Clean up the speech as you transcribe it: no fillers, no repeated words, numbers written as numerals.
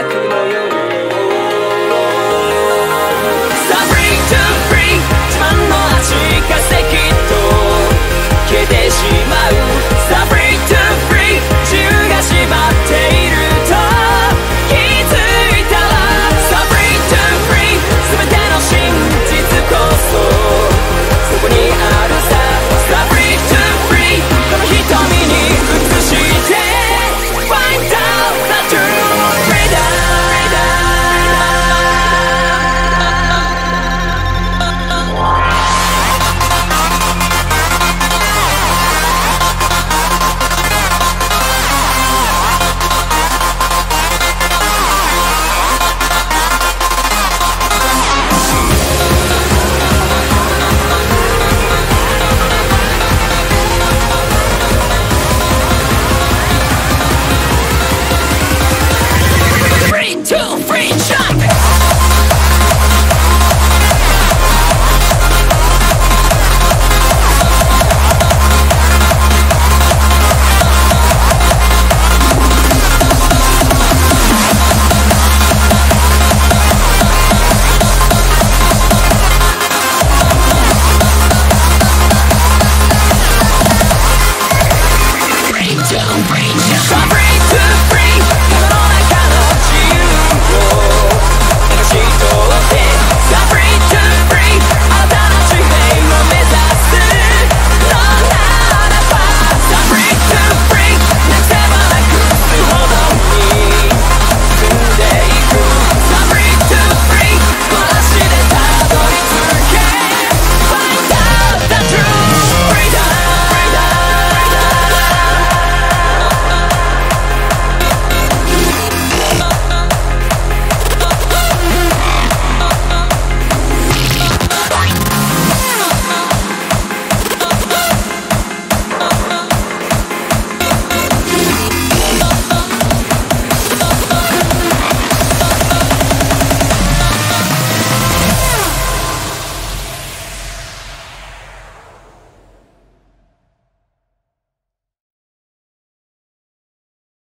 I could.